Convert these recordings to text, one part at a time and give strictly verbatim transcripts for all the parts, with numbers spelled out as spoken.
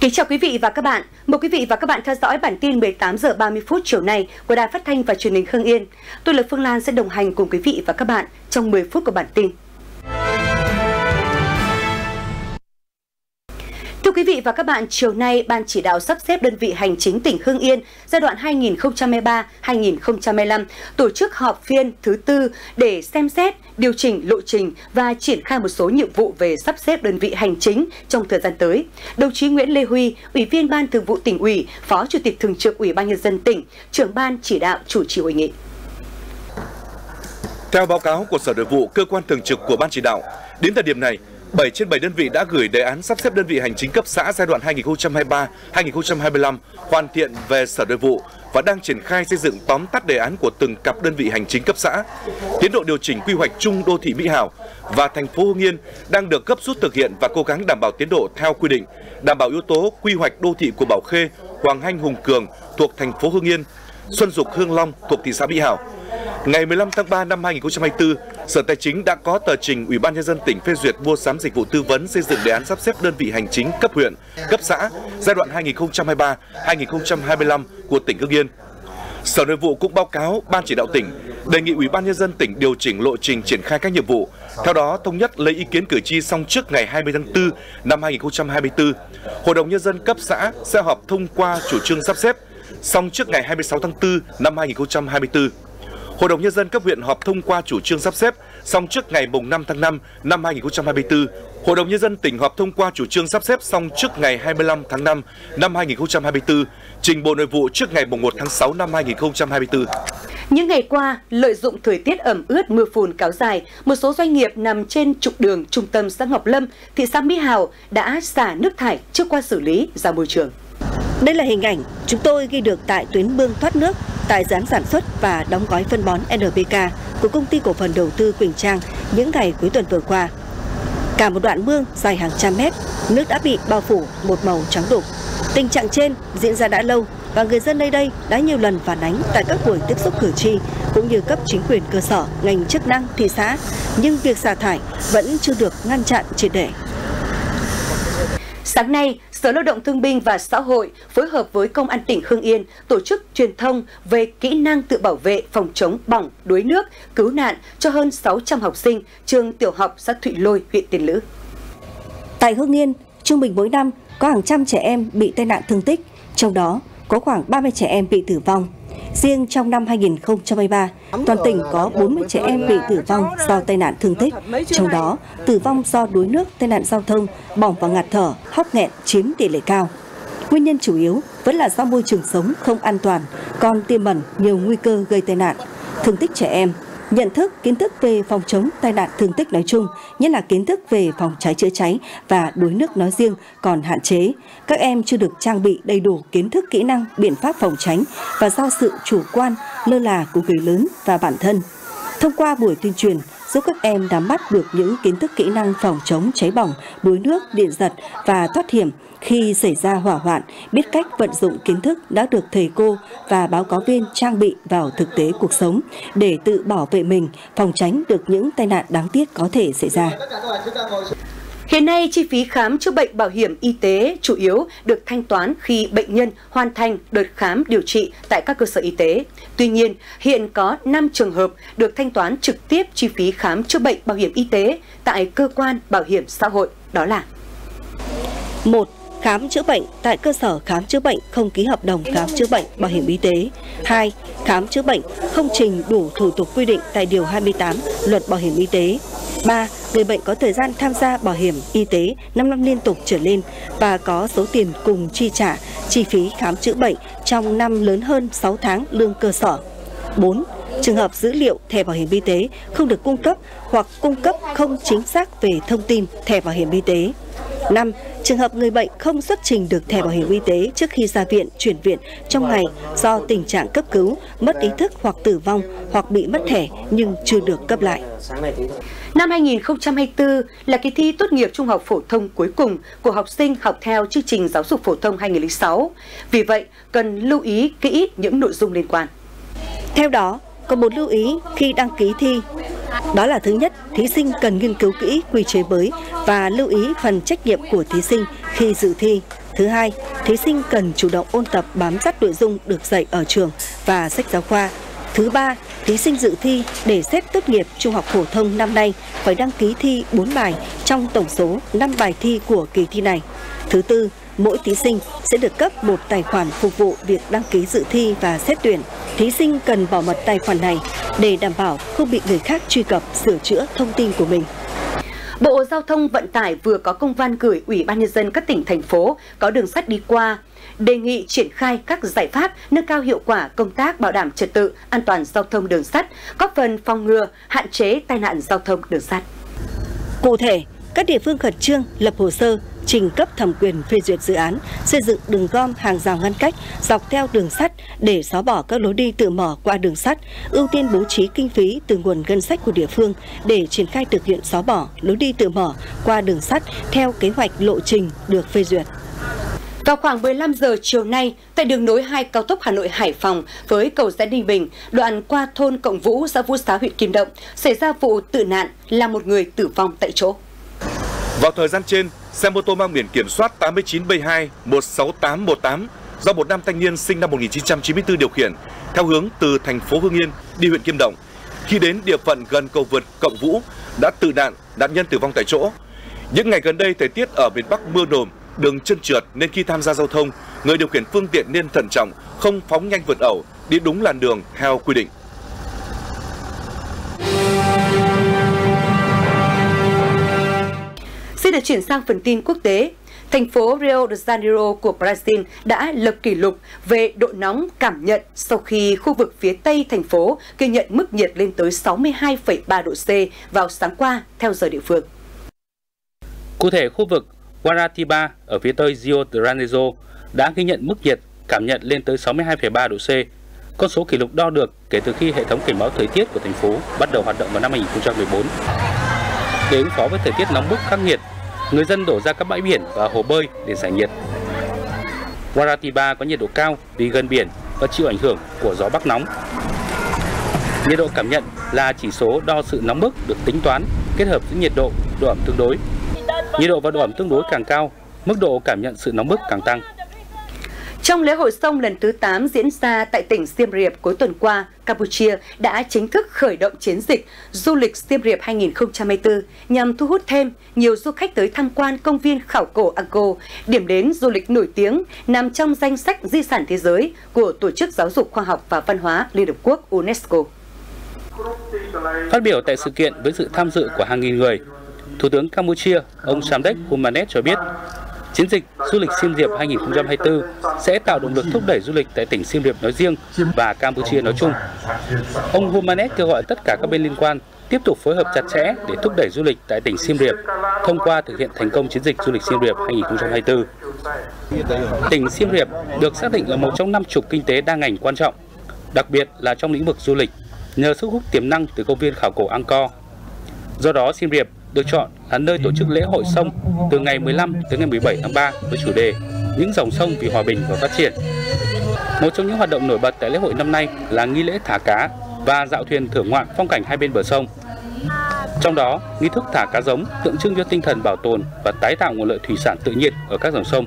Kính chào quý vị và các bạn. Mời quý vị và các bạn theo dõi bản tin mười tám giờ ba mươi phút chiều nay của Đài Phát thanh và Truyền hình Hưng Yên. Tôi là Phương Lan sẽ đồng hành cùng quý vị và các bạn trong mười phút của bản tin. Thưa quý vị và các bạn, chiều nay, Ban chỉ đạo sắp xếp đơn vị hành chính tỉnh Hưng Yên giai đoạn hai nghìn không trăm hai mươi ba đến hai nghìn không trăm hai mươi lăm tổ chức họp phiên thứ tư để xem xét, điều chỉnh lộ trình và triển khai một số nhiệm vụ về sắp xếp đơn vị hành chính trong thời gian tới. Đồng chí Nguyễn Lê Huy, Ủy viên Ban Thường vụ Tỉnh ủy, Phó Chủ tịch Thường trực Ủy ban Nhân dân tỉnh, trưởng Ban chỉ đạo chủ trì hội nghị. Theo báo cáo của Sở Nội vụ, cơ quan thường trực của Ban chỉ đạo, đến thời điểm này, bảy trên bảy đơn vị đã gửi đề án sắp xếp đơn vị hành chính cấp xã giai đoạn hai nghìn không trăm hai mươi ba đến hai nghìn không trăm hai mươi lăm hoàn thiện về Sở Nội vụ và đang triển khai xây dựng tóm tắt đề án của từng cặp đơn vị hành chính cấp xã. Tiến độ điều chỉnh quy hoạch chung đô thị Mỹ Hào và thành phố Hưng Yên đang được gấp rút thực hiện và cố gắng đảm bảo tiến độ theo quy định, đảm bảo yếu tố quy hoạch đô thị của Bảo Khê, Hoàng Hanh, Hùng Cường thuộc thành phố Hưng Yên, Xuân Dục, Hương Long thuộc thị xã Mỹ Hào. Ngày mười lăm tháng ba năm hai nghìn không trăm hai mươi tư, Sở Tài chính đã có tờ trình Ủy ban Nhân dân tỉnh phê duyệt mua sắm dịch vụ tư vấn xây dựng đề án sắp xếp đơn vị hành chính cấp huyện, cấp xã giai đoạn hai nghìn không trăm hai mươi ba đến hai nghìn không trăm hai mươi lăm của tỉnh Hưng Yên. Sở Nội vụ cũng báo cáo Ban chỉ đạo tỉnh, đề nghị Ủy ban Nhân dân tỉnh điều chỉnh lộ trình triển khai các nhiệm vụ. Theo đó, thống nhất lấy ý kiến cử tri xong trước ngày hai mươi tháng tư năm hai nghìn không trăm hai mươi tư, Hội đồng Nhân dân cấp xã sẽ họp thông qua chủ trương sắp xếp xong trước ngày hai mươi sáu tháng tư năm hai nghìn không trăm hai mươi tư. Hội đồng Nhân dân cấp huyện họp thông qua chủ trương sắp xếp xong trước ngày mùng năm tháng năm năm hai nghìn không trăm hai mươi tư. Hội đồng Nhân dân tỉnh họp thông qua chủ trương sắp xếp xong trước ngày hai mươi lăm tháng năm năm hai nghìn không trăm hai mươi tư, trình Bộ Nội vụ trước ngày mùng một tháng sáu năm hai nghìn không trăm hai mươi tư. Những ngày qua, lợi dụng thời tiết ẩm ướt mưa phùn kéo dài, một số doanh nghiệp nằm trên trục đường trung tâm xã Ngọc Lâm, thị xã Mỹ Hào đã xả nước thải chưa qua xử lý ra môi trường. Đây là hình ảnh chúng tôi ghi được tại tuyến mương thoát nước tại dự án sản xuất và đóng gói phân bón en pê ca của công ty cổ phần đầu tư Quỳnh Trang những ngày cuối tuần vừa qua. Cả một đoạn mương dài hàng trăm mét, nước đã bị bao phủ một màu trắng đục. Tình trạng trên diễn ra đã lâu và người dân nơi đây đã nhiều lần phản ánh tại các buổi tiếp xúc cử tri cũng như cấp chính quyền cơ sở, ngành chức năng thị xã, nhưng việc xả thải vẫn chưa được ngăn chặn triệt để. Sáng nay, Sở Lao động Thương binh và Xã hội phối hợp với Công an tỉnh Hưng Yên tổ chức truyền thông về kỹ năng tự bảo vệ phòng chống bỏng, đuối nước, cứu nạn cho hơn sáu trăm học sinh trường tiểu học xã Thụy Lôi, huyện Tiên Lữ. Tại Hưng Yên, trung bình mỗi năm có hàng trăm trẻ em bị tai nạn thương tích, trong đó có khoảng ba mươi trẻ em bị tử vong. Riêng trong năm hai nghìn không trăm hai mươi ba, toàn tỉnh có bốn mươi trẻ em bị tử vong do tai nạn thương tích, trong đó tử vong do đuối nước, tai nạn giao thông, bỏng và ngạt thở, hóc nghẹn chiếm tỷ lệ cao. Nguyên nhân chủ yếu vẫn là do môi trường sống không an toàn, còn tiềm ẩn nhiều nguy cơ gây tai nạn. Thương tích trẻ em, nhận thức, kiến thức về phòng chống tai nạn thương tích nói chung, nhất là kiến thức về phòng cháy chữa cháy và đuối nước nói riêng còn hạn chế. Các em chưa được trang bị đầy đủ kiến thức, kỹ năng, biện pháp phòng tránh và do sự chủ quan, lơ là của người lớn và bản thân. Thông qua buổi tuyên truyền, giúp các em nắm bắt được những kiến thức, kỹ năng phòng chống cháy bỏng, đuối nước, điện giật và thoát hiểm khi xảy ra hỏa hoạn, biết cách vận dụng kiến thức đã được thầy cô và báo cáo viên trang bị vào thực tế cuộc sống để tự bảo vệ mình, phòng tránh được những tai nạn đáng tiếc có thể xảy ra. Hiện nay, chi phí khám chữa bệnh bảo hiểm y tế chủ yếu được thanh toán khi bệnh nhân hoàn thành đợt khám điều trị tại các cơ sở y tế. Tuy nhiên, hiện có năm trường hợp được thanh toán trực tiếp chi phí khám chữa bệnh bảo hiểm y tế tại cơ quan bảo hiểm xã hội, đó là: một. Khám chữa bệnh tại cơ sở khám chữa bệnh không ký hợp đồng khám chữa bệnh bảo hiểm y tế. Hai. Khám chữa bệnh không trình đủ thủ tục quy định tại Điều hai mươi tám Luật Bảo hiểm y tế. Ba. Người bệnh có thời gian tham gia bảo hiểm y tế năm năm liên tục trở lên và có số tiền cùng chi trả chi phí khám chữa bệnh trong năm lớn hơn sáu tháng lương cơ sở. Bốn. Trường hợp dữ liệu thẻ bảo hiểm y tế không được cung cấp hoặc cung cấp không chính xác về thông tin thẻ bảo hiểm y tế. Năm. Trường hợp người bệnh không xuất trình được thẻ bảo hiểm y tế trước khi ra viện, chuyển viện trong ngày do tình trạng cấp cứu, mất ý thức hoặc tử vong hoặc bị mất thẻ nhưng chưa được cấp lại. Năm hai nghìn không trăm hai mươi tư là kỳ thi tốt nghiệp trung học phổ thông cuối cùng của học sinh học theo chương trình giáo dục phổ thông hai nghìn không trăm lẻ sáu. Vì vậy, cần lưu ý kỹ những nội dung liên quan. Theo đó, có một lưu ý khi đăng ký thi. Đó là: thứ nhất, thí sinh cần nghiên cứu kỹ quy chế mới và lưu ý phần trách nhiệm của thí sinh khi dự thi. thứ hai, thí sinh cần chủ động ôn tập bám sát nội dung được dạy ở trường và sách giáo khoa. Thứ ba, thí sinh dự thi để xét tốt nghiệp trung học phổ thông năm nay phải đăng ký thi bốn bài trong tổng số năm bài thi của kỳ thi này. Thứ tư, mỗi thí sinh sẽ được cấp một tài khoản phục vụ việc đăng ký dự thi và xét tuyển. Thí sinh cần bảo mật tài khoản này để đảm bảo không bị người khác truy cập sửa chữa thông tin của mình. Bộ Giao thông Vận tải vừa có công văn gửi Ủy ban Nhân dân các tỉnh, thành phố có đường sắt đi qua, đề nghị triển khai các giải pháp nâng cao hiệu quả công tác bảo đảm trật tự, an toàn giao thông đường sắt, góp phần phòng ngừa, hạn chế tai nạn giao thông đường sắt. Cụ thể, các địa phương khẩn trương lập hồ sơ, trình cấp thẩm quyền phê duyệt dự án, xây dựng đường gom hàng rào ngăn cách dọc theo đường sắt để xóa bỏ các lối đi tự mở qua đường sắt, ưu tiên bố trí kinh phí từ nguồn ngân sách của địa phương để triển khai thực hiện xóa bỏ lối đi tự mở qua đường sắt theo kế hoạch lộ trình được phê duyệt. Vào khoảng mười lăm giờ chiều nay, tại đường nối hai cao tốc Hà Nội - Hải Phòng với cầu Rẽ Ninh Bình, đoạn qua thôn Cộng Vũ, xã Vũ Xá, huyện Kim Động, xảy ra vụ tự nạn làm một người tử vong tại chỗ. Vào thời gian trên, xe mô tô mang biển kiểm soát tám chín B hai một sáu tám một tám do một nam thanh niên sinh năm một nghìn chín trăm chín mươi tư điều khiển theo hướng từ thành phố Hưng Yên đi huyện Kim Động. Khi đến địa phận gần cầu vượt Cộng Vũ đã tự nạn, nạn nhân tử vong tại chỗ. Những ngày gần đây thời tiết ở miền Bắc mưa đồm, đường trơn trượt nên khi tham gia giao thông, người điều khiển phương tiện nên thận trọng, không phóng nhanh vượt ẩu, đi đúng làn đường theo quy định. Xin được chuyển sang phần tin quốc tế. Thành phố Rio de Janeiro của Brazil đã lập kỷ lục về độ nóng cảm nhận sau khi khu vực phía tây thành phố ghi nhận mức nhiệt lên tới sáu mươi hai phẩy ba độ C vào sáng qua theo giờ địa phương. Cụ thể, khu vực Guaratiba ở phía tây Rio de Janeiro đã ghi nhận mức nhiệt cảm nhận lên tới sáu mươi hai phẩy ba độ C, con số kỷ lục đo được kể từ khi hệ thống cảnh báo thời tiết của thành phố bắt đầu hoạt động vào năm hai nghìn không trăm mười bốn. Để ứng phó với thời tiết nóng bức khắc nghiệt, người dân đổ ra các bãi biển và hồ bơi để giải nhiệt. Guaratiba có nhiệt độ cao vì gần biển và chịu ảnh hưởng của gió bắc nóng. Nhiệt độ cảm nhận là chỉ số đo sự nóng bức được tính toán kết hợp với nhiệt độ, độ ẩm tương đối. Nhiệt độ và độ ẩm tương đối càng cao, mức độ cảm nhận sự nóng bức càng tăng. Trong lễ hội sông lần thứ tám diễn ra tại tỉnh Siem Reap cuối tuần qua, Campuchia đã chính thức khởi động chiến dịch du lịch Siem Reap hai nghìn không trăm hai mươi tư nhằm thu hút thêm nhiều du khách tới tham quan công viên khảo cổ Angkor, điểm đến du lịch nổi tiếng nằm trong danh sách di sản thế giới của Tổ chức Giáo dục Khoa học và Văn hóa Liên Hợp Quốc UNESCO. Phát biểu tại sự kiện với sự tham dự của hàng nghìn người, Thủ tướng Campuchia, ông Samdech Hun Manet cho biết, chiến dịch du lịch Siem Reap hai nghìn không trăm hai mươi tư sẽ tạo động lực thúc đẩy du lịch tại tỉnh Siem Reap nói riêng và Campuchia nói chung. Ông Hun Manet kêu gọi tất cả các bên liên quan tiếp tục phối hợp chặt chẽ để thúc đẩy du lịch tại tỉnh Siem Reap thông qua thực hiện thành công chiến dịch du lịch Siem Reap hai nghìn không trăm hai mươi tư. Tỉnh Siem Reap được xác định là một trong năm trục kinh tế đa ngành quan trọng, đặc biệt là trong lĩnh vực du lịch, nhờ sức hút tiềm năng từ công viên khảo cổ Angkor. Do đó, Siem Reap được chọn là nơi tổ chức lễ hội sông từ ngày mười lăm tới ngày mười bảy tháng ba với chủ đề Những dòng sông vì hòa bình và phát triển. Một trong những hoạt động nổi bật tại lễ hội năm nay là nghi lễ thả cá và dạo thuyền thưởng ngoạn phong cảnh hai bên bờ sông. Trong đó, nghi thức thả cá giống tượng trưng cho tinh thần bảo tồn và tái tạo nguồn lợi thủy sản tự nhiên ở các dòng sông.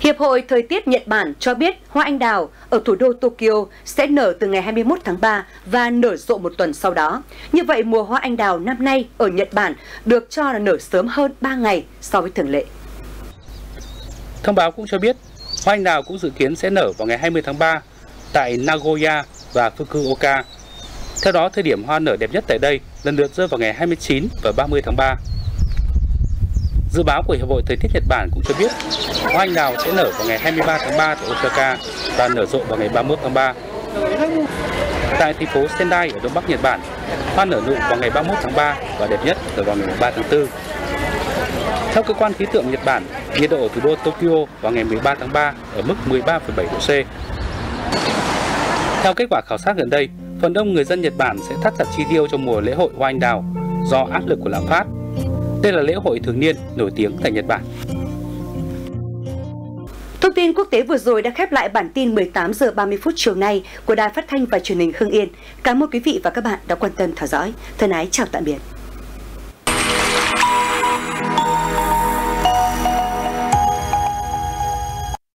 Hiệp hội Thời tiết Nhật Bản cho biết hoa anh đào ở thủ đô Tokyo sẽ nở từ ngày hai mươi mốt tháng ba và nở rộ một tuần sau đó. Như vậy, mùa hoa anh đào năm nay ở Nhật Bản được cho là nở sớm hơn ba ngày so với thường lệ. Thông báo cũng cho biết, hoa anh đào cũng dự kiến sẽ nở vào ngày hai mươi tháng ba tại Nagoya và Fukuoka. Theo đó, thời điểm hoa nở đẹp nhất tại đây lần lượt rơi vào ngày hai mươi chín và ba mươi tháng ba. Dự báo của Hiệp hội Thời tiết Nhật Bản cũng cho biết, hoa anh đào sẽ nở vào ngày hai mươi ba tháng ba tại Osaka và nở rộ vào ngày ba mươi mốt tháng ba. Tại thành phố Sendai ở đông bắc Nhật Bản, hoa nở nụ vào ngày ba mươi mốt tháng ba và đẹp nhất là vào ngày ba tháng tư. Theo cơ quan khí tượng Nhật Bản, nhiệt độ ở thủ đô Tokyo vào ngày mười ba tháng ba ở mức mười ba phẩy bảy độ C. Theo kết quả khảo sát gần đây, phần đông người dân Nhật Bản sẽ thắt chặt chi tiêu trong mùa lễ hội hoa anh đào do áp lực của lạm phát. Đây là lễ hội thường niên nổi tiếng tại Nhật Bản. Thông tin quốc tế vừa rồi đã khép lại bản tin mười tám giờ ba mươi phút chiều nay của Đài Phát thanh và Truyền hình Hưng Yên. Cảm ơn quý vị và các bạn đã quan tâm theo dõi. Thân ái chào tạm biệt.